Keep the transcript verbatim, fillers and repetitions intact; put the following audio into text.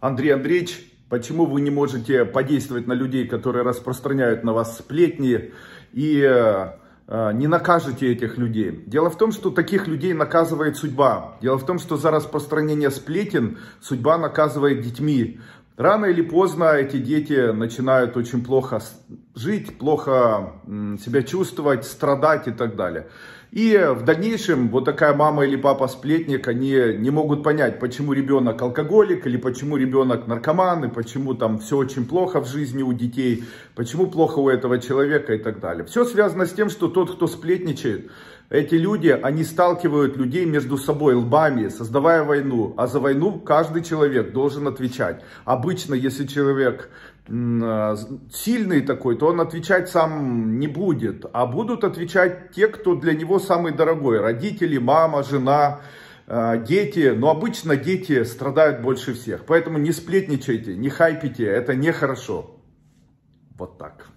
Андрей Андреевич, почему вы не можете подействовать на людей, которые распространяют на вас сплетни, и э, не накажете этих людей? Дело в том, что таких людей наказывает судьба. Дело в том, что за распространение сплетен судьба наказывает детьми. Рано или поздно эти дети начинают очень плохо жить, плохо себя чувствовать, страдать и так далее. И в дальнейшем вот такая мама или папа сплетник, они не могут понять, почему ребенок алкоголик, или почему ребенок наркоман, и почему там все очень плохо в жизни у детей, почему плохо у этого человека и так далее. Все связано с тем, что тот, кто сплетничает, эти люди, они сталкивают людей между собой лбами, создавая войну. А за войну каждый человек должен отвечать. Обычно, если человек сильный такой, то он отвечать сам не будет. А будут отвечать те, кто для него самый дорогой. Родители, мама, жена, дети. Но обычно дети страдают больше всех. Поэтому не сплетничайте, не хайпите. Это нехорошо. Вот так.